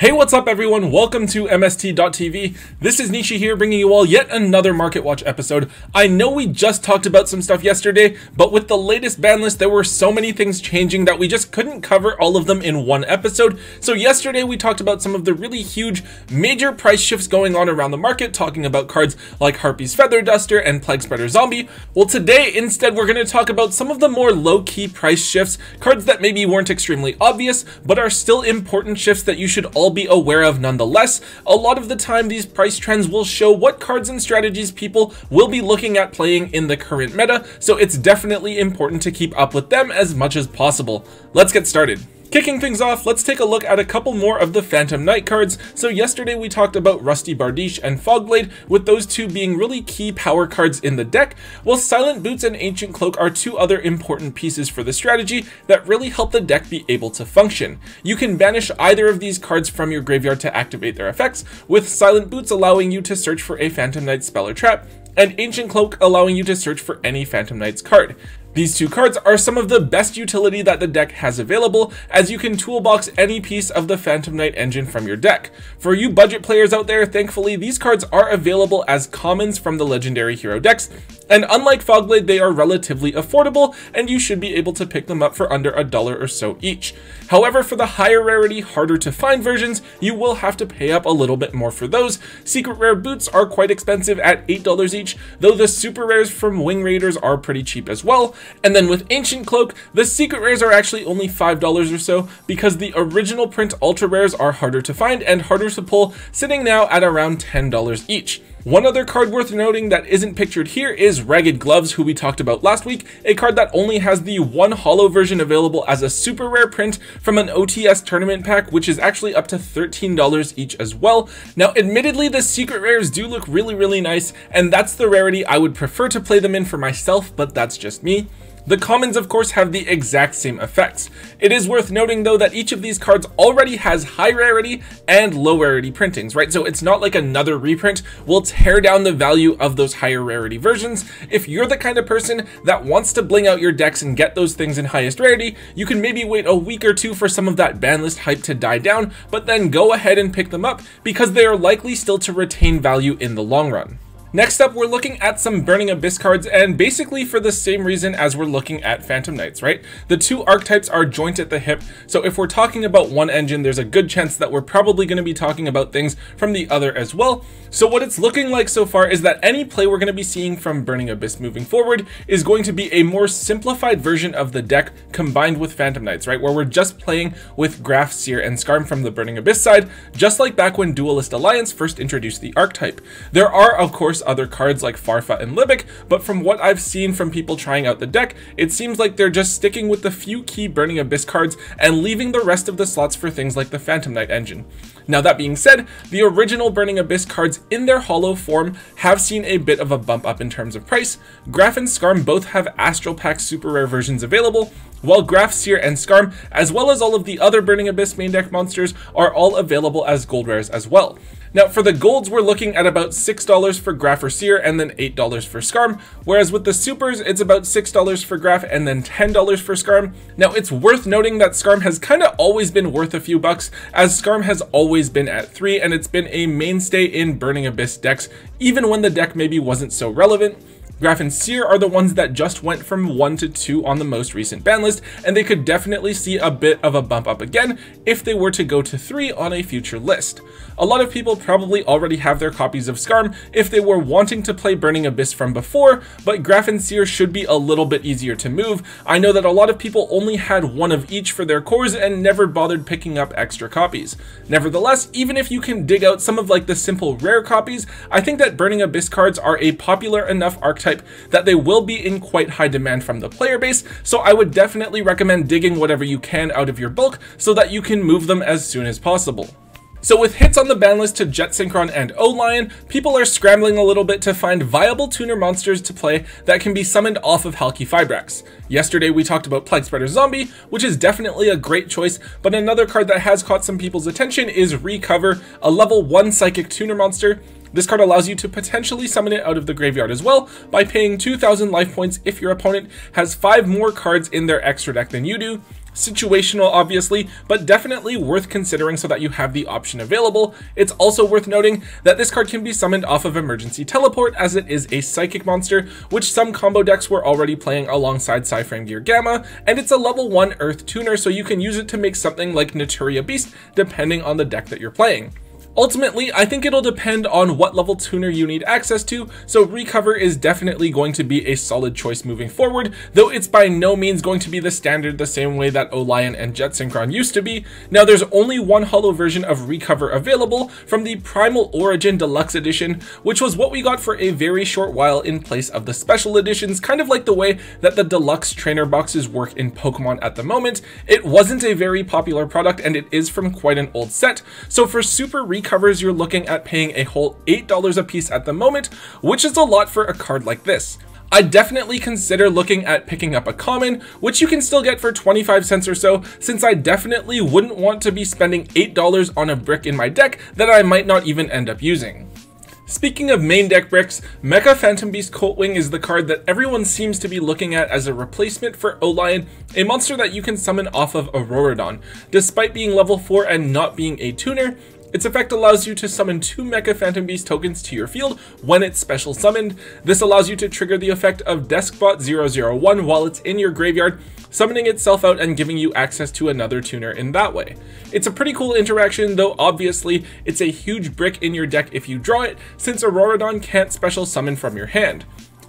Hey, what's up everyone? Welcome to MST.TV. This is Nishi here bringing you all yet another Market Watch episode. I know we just talked about some stuff yesterday, but with the latest ban list, there were so many things changing that we just couldn't cover all of them in one episode. So yesterday we talked about some of the really huge major price shifts going on around the market, talking about cards like Harpy's Feather Duster and Plague Spreader Zombie. Well, today instead we're going to talk about some of the more low-key price shifts, cards that maybe weren't extremely obvious, but are still important shifts that you should all be aware of nonetheless. A lot of the time these price trends will show what cards and strategies people will be looking at playing in the current meta, so it's definitely important to keep up with them as much as possible. Let's get started. Kicking things off, let's take a look at a couple more of the Phantom Knight cards. So yesterday we talked about Rusty Bardiche and Fogblade, with those two being really key power cards in the deck, while Silent Boots and Ancient Cloak are two other important pieces for the strategy that really help the deck be able to function. You can banish either of these cards from your graveyard to activate their effects, with Silent Boots allowing you to search for a Phantom Knight spell or trap, and Ancient Cloak allowing you to search for any Phantom Knight's card. These two cards are some of the best utility that the deck has available, as you can toolbox any piece of the Phantom Knight engine from your deck. For you budget players out there, thankfully these cards are available as commons from the Legendary Hero decks, and unlike Fogblade, they are relatively affordable, and you should be able to pick them up for under $1 or so each. However, for the higher rarity, harder to find versions, you will have to pay up a little bit more for those. Secret rare boots are quite expensive at $8 each, though the super rares from Wing Raiders are pretty cheap as well. And then with Ancient Cloak, the secret rares are actually only $5 or so, because the original print ultra rares are harder to find and harder to pull, sitting now at around $10 each. One other card worth noting that isn't pictured here is Ragged Gloves, who we talked about last week, a card that only has the one holo version available as a super rare print from an OTS tournament pack, which is actually up to $13 each as well. Now admittedly, the secret rares do look really nice, and that's the rarity I would prefer to play them in for myself, but that's just me. The commons of course have the exact same effects. It is worth noting though that each of these cards already has high rarity and low rarity printings, right? So it's not like another reprint will tear down the value of those higher rarity versions. If you're the kind of person that wants to bling out your decks and get those things in highest rarity, you can maybe wait a week or two for some of that ban list hype to die down, but then go ahead and pick them up because they are likely still to retain value in the long run. Next up, we're looking at some Burning Abyss cards, and basically for the same reason as we're looking at Phantom Knights, right? The two archetypes are joint at the hip, so if we're talking about one engine, there's a good chance that we're probably going to be talking about things from the other as well. So what it's looking like so far is that any play we're going to be seeing from Burning Abyss moving forward is going to be a more simplified version of the deck combined with Phantom Knights, right? Where we're just playing with Graff, Seer, and Skarm from the Burning Abyss side, just like back when Duelist Alliance first introduced the archetype. There are, of course, other cards like Farfa and Libic, but from what I've seen from people trying out the deck, it seems like they're just sticking with the few key Burning Abyss cards and leaving the rest of the slots for things like the Phantom Knight engine. Now that being said, the original Burning Abyss cards in their holo form have seen a bit of a bump up in terms of price. Graff and Skarm both have Astral Pack super rare versions available, while Graff, Seer, and Skarm, as well as all of the other Burning Abyss main deck monsters, are all available as gold rares as well. Now for the golds, we're looking at about $6 for Graff or Seer and then $8 for Skarm, whereas with the supers, it's about $6 for Graff and then $10 for Skarm. Now it's worth noting that Skarm has kind of always been worth a few bucks, as Skarm has always been at 3 and it's been a mainstay in Burning Abyss decks, even when the deck maybe wasn't so relevant. Graff and Seer are the ones that just went from 1 to 2 on the most recent ban list, and they could definitely see a bit of a bump up again if they were to go to 3 on a future list. A lot of people probably already have their copies of Skarm if they were wanting to play Burning Abyss from before, but Graff and Seer should be a little bit easier to move. I know that a lot of people only had one of each for their cores and never bothered picking up extra copies. Nevertheless, even if you can dig out some of like the simple rare copies, I think that Burning Abyss cards are a popular enough archetype that they will be in quite high demand from the player base, so I would definitely recommend digging whatever you can out of your bulk so that you can move them as soon as possible. So with hits on the ban list to Jet Synchron and O-Lion, people are scrambling a little bit to find viable tuner monsters to play that can be summoned off of Halqifibrax. Yesterday we talked about Plague Spreader Zombie, which is definitely a great choice, but another card that has caught some people's attention is Recover, a level 1 psychic tuner monster. This card allows you to potentially summon it out of the graveyard as well by paying 2,000 life points if your opponent has 5 more cards in their extra deck than you do. situational, obviously, but definitely worth considering so that you have the option available. It's also worth noting that this card can be summoned off of Emergency Teleport, as it is a psychic monster, which some combo decks were already playing alongside Psyframe Gear Gamma, and it's a level 1 Earth tuner, so you can use it to make something like Naturia Beast, depending on the deck that you're playing. Ultimately, I think it'll depend on what level tuner you need access to, so Recover is definitely going to be a solid choice moving forward, though it's by no means going to be the standard the same way that Olion and Jet Synchron used to be. Now, there's only one holo version of Recover available from the Primal Origin Deluxe Edition, which was what we got for a very short while in place of the special editions, kind of like the way that the deluxe trainer boxes work in Pokemon at the moment. It wasn't a very popular product, and it is from quite an old set, so for Super Recovers, you're looking at paying a whole $8 a piece at the moment, which is a lot for a card like this. I'd definitely consider looking at picking up a common, which you can still get for 25 cents or so, since I definitely wouldn't want to be spending $8 on a brick in my deck that I might not even end up using. Speaking of main deck bricks, Mecha Phantom Beast Coltwing is the card that everyone seems to be looking at as a replacement for Olion, a monster that you can summon off of Auroradon. Despite being level 4 and not being a tuner, its effect allows you to summon 2 Mecha Phantom Beast tokens to your field when it's special summoned. This allows you to trigger the effect of Deskbot 001 while it's in your graveyard, summoning itself out and giving you access to another tuner in that way. It's a pretty cool interaction, though obviously it's a huge brick in your deck if you draw it, since Auroradon can't special summon from your hand.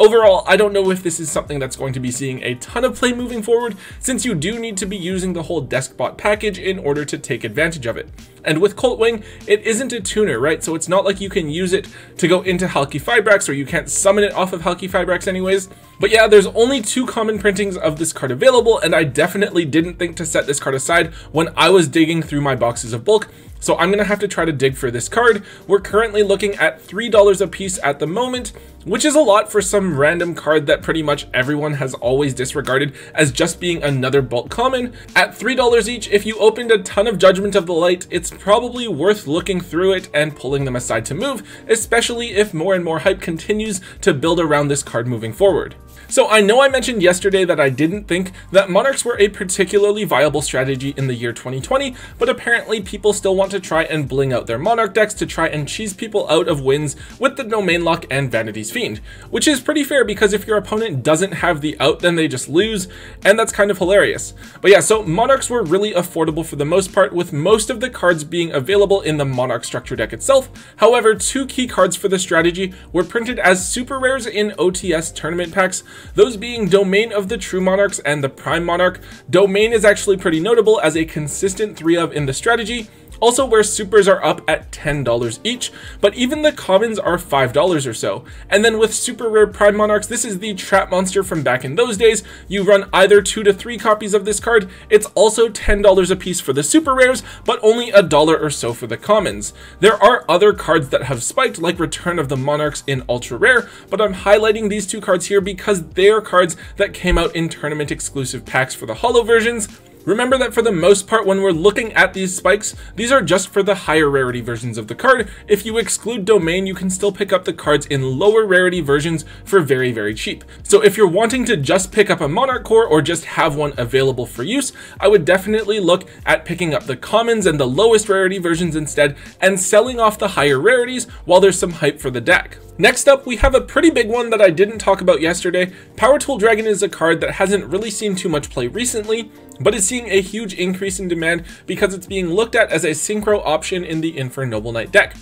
Overall, I don't know if this is something that's going to be seeing a ton of play moving forward, since you do need to be using the whole Deskbot package in order to take advantage of it. And with Coltwing, it isn't a tuner, right? So it's not like you can use it to go into Halqifibrax, or you can't summon it off of Halqifibrax anyways. But yeah, there's only 2 common printings of this card available, and I definitely didn't think to set this card aside when I was digging through my boxes of bulk. So I'm gonna have to try to dig for this card. We're currently looking at $3 a piece at the moment, which is a lot for some random card that pretty much everyone has always disregarded as just being another bulk common. At $3 each, if you opened a ton of Judgment of the Light, it's probably worth looking through it and pulling them aside to move, especially if more and more hype continues to build around this card moving forward. So I know I mentioned yesterday that I didn't think that Monarchs were a particularly viable strategy in the year 2020, but apparently people still want to try and bling out their Monarch decks to try and cheese people out of wins with the Domain Lock and Vanity's Fiend, which is pretty fair because if your opponent doesn't have the out, then they just lose, and that's kind of hilarious. But yeah, so Monarchs were really affordable for the most part, with most of the cards being available in the Monarch structure deck itself. However, 2 key cards for the strategy were printed as super rares in OTS tournament packs, those being Domain of the True Monarchs and the Prime Monarch. Domain is actually pretty notable as a consistent 3 of in the strategy, also where supers are up at $10 each, but even the commons are $5 or so. And then with super rare Prime Monarchs, this is the trap monster from back in those days. You run either 2 to 3 copies of this card. It's also $10 a piece for the super rares, but only $1 or so for the commons. There are other cards that have spiked, like Return of the Monarchs in ultra rare, but I'm highlighting these 2 cards here because they are cards that came out in tournament exclusive packs for the holo versions. Remember that for the most part, when we're looking at these spikes, these are just for the higher rarity versions of the card. If you exclude Domain, you can still pick up the cards in lower rarity versions for very, very cheap. So if you're wanting to just pick up a Monarch core or just have one available for use, I would definitely look at picking up the commons and the lowest rarity versions instead and selling off the higher rarities while there's some hype for the deck. Next up, we have a pretty big one that I didn't talk about yesterday. Power Tool Dragon is a card that hasn't really seen too much play recently, but is seeing a huge increase in demand because it's being looked at as a synchro option in the Infernoble Knight deck.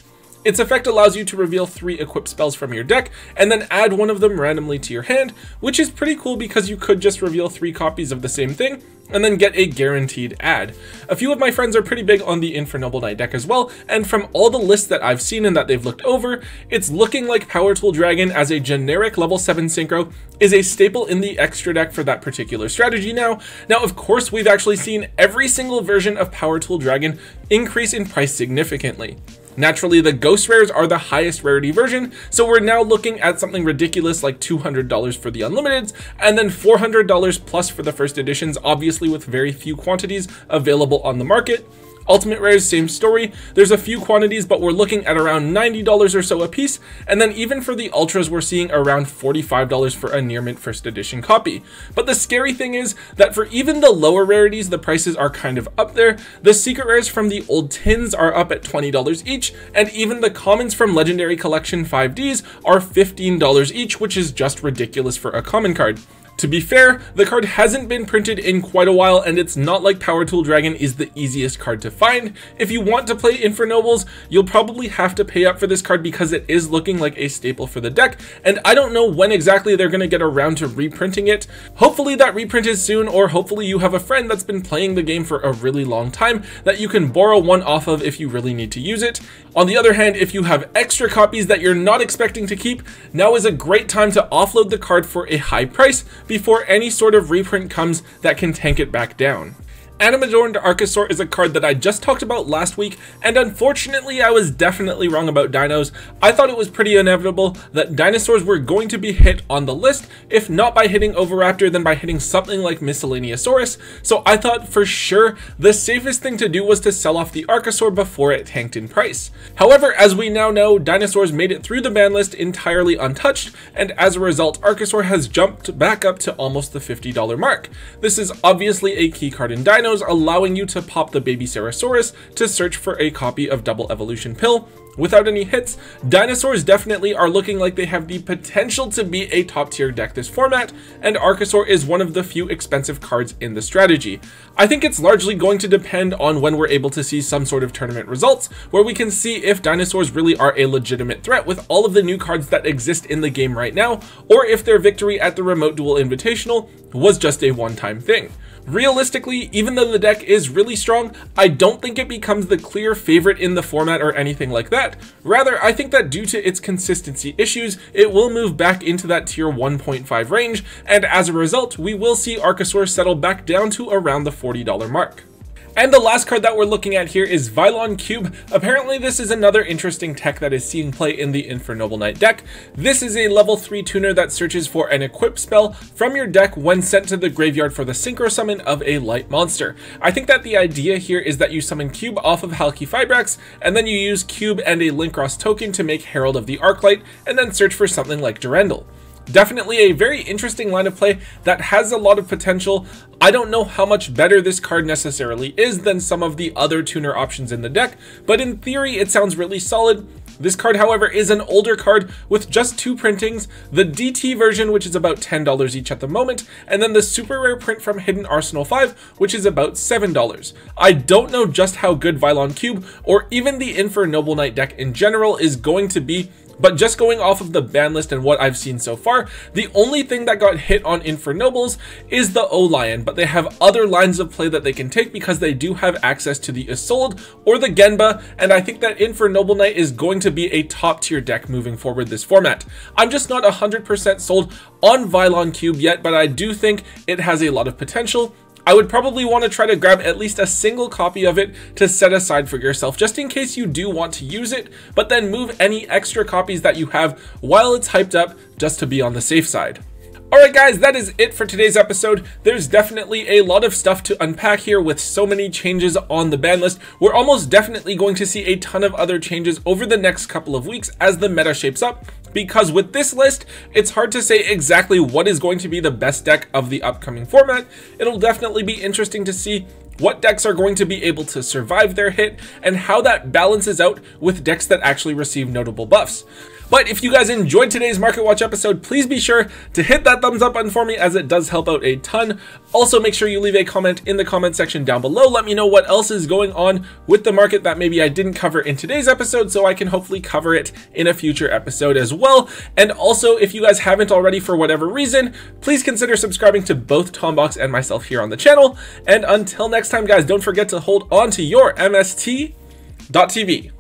Its effect allows you to reveal 3 equipped spells from your deck and then add one of them randomly to your hand, which is pretty cool because you could just reveal 3 copies of the same thing and then get a guaranteed add. A few of my friends are pretty big on the Infernoble Knight deck as well, and from all the lists that I've seen and that they've looked over, it's looking like Power Tool Dragon as a generic level 7 synchro is a staple in the extra deck for that particular strategy now. Now, of course, we've actually seen every single version of Power Tool Dragon increase in price significantly. Naturally, the ghost rares are the highest rarity version, so we're now looking at something ridiculous like $200 for the unlimiteds, and then $400 plus for the first editions, obviously with very few quantities available on the market. Ultimate rares, same story. There's a few quantities, but we're looking at around $90 or so a piece, and then even for the ultras we're seeing around $45 for a near mint first edition copy. But the scary thing is that for even the lower rarities, the prices are kind of up there. The secret rares from the old tins are up at $20 each, and even the commons from Legendary Collection 5Ds are $15 each, which is just ridiculous for a common card. To be fair, the card hasn't been printed in quite a while, and it's not like Power Tool Dragon is the easiest card to find. If you want to play Infernobles, you'll probably have to pay up for this card because it is looking like a staple for the deck, and I don't know when exactly they're going to get around to reprinting it. Hopefully that reprint is soon, or hopefully you have a friend that's been playing the game for a really long time that you can borrow one off of if you really need to use it. On the other hand, if you have extra copies that you're not expecting to keep, now is a great time to offload the card for a high price before any sort of reprint comes that can tank it back down. Animadorned Archosaur is a card that I just talked about last week, and unfortunately I was definitely wrong about dinos. I thought it was pretty inevitable that dinosaurs were going to be hit on the list, if not by hitting Oviraptor then by hitting something like Miscellaneosaurus, so I thought for sure the safest thing to do was to sell off the Archosaur before it tanked in price. However, as we now know, dinosaurs made it through the ban list entirely untouched, and as a result Archosaur has jumped back up to almost the $50 mark. This is obviously a key card in dinos, allowing you to pop the baby Ceratosaurus to search for a copy of Double Evolution Pill. Without any hits, dinosaurs definitely are looking like they have the potential to be a top tier deck this format, and Archosaur is one of the few expensive cards in the strategy. I think it's largely going to depend on when we're able to see some sort of tournament results, where we can see if dinosaurs really are a legitimate threat with all of the new cards that exist in the game right now, or if their victory at the Remote Duel Invitational was just a one-time thing. Realistically, even though the deck is really strong, I don't think it becomes the clear favorite in the format or anything like that. Rather, I think that due to its consistency issues, it will move back into that tier 1.5 range, and as a result, we will see Archosaur settle back down to around the $40 mark. And the last card that we're looking at here is Vylon Cube. Apparently this is another interesting tech that is seen play in the Infernoble Knight deck. This is a level 3 tuner that searches for an equip spell from your deck when sent to the graveyard for the synchro summon of a light monster. I think that the idea here is that you summon Cube off of Halqifibrax, and then you use Cube and a Linkross token to make Herald of the Arclight, and then search for something like Durendal. Definitely a very interesting line of play that has a lot of potential. I don't know how much better this card necessarily is than some of the other tuner options in the deck, but in theory it sounds really solid. This card, however, is an older card with just two printings, the DT version, which is about $10 each at the moment, and then the super rare print from Hidden Arsenal 5, which is about $7. I don't know just how good Vylon Cube, or even the Infernoble Knight deck in general, is going to be, but just going off of the ban list and what I've seen so far, the only thing that got hit on Infernobles is the O-Lion, but they have other lines of play that they can take because they do have access to the Isolde or the Genba, and I think that Infernoble Knight is going to be a top tier deck moving forward this format. I'm just not 100% sold on Vylon Cube yet, but I do think it has a lot of potential. I would probably want to try to grab at least a single copy of it to set aside for yourself just in case you do want to use it, but then move any extra copies that you have while it's hyped up just to be on the safe side. Alright guys, that is it for today's episode. There's definitely a lot of stuff to unpack here with so many changes on the ban list. We're almost definitely going to see a ton of other changes over the next couple of weeks as the meta shapes up, because with this list, it's hard to say exactly what is going to be the best deck of the upcoming format. It'll definitely be interesting to see what decks are going to be able to survive their hit and how that balances out with decks that actually receive notable buffs. But if you guys enjoyed today's Market Watch episode, please be sure to hit that thumbs up button for me, as it does help out a ton. Also, make sure you leave a comment in the comment section down below. Let me know what else is going on with the market that maybe I didn't cover in today's episode, so I can hopefully cover it in a future episode as well. And also, if you guys haven't already for whatever reason, please consider subscribing to both Tombox and myself here on the channel. And until next time, guys, don't forget to hold on to your MST.TV.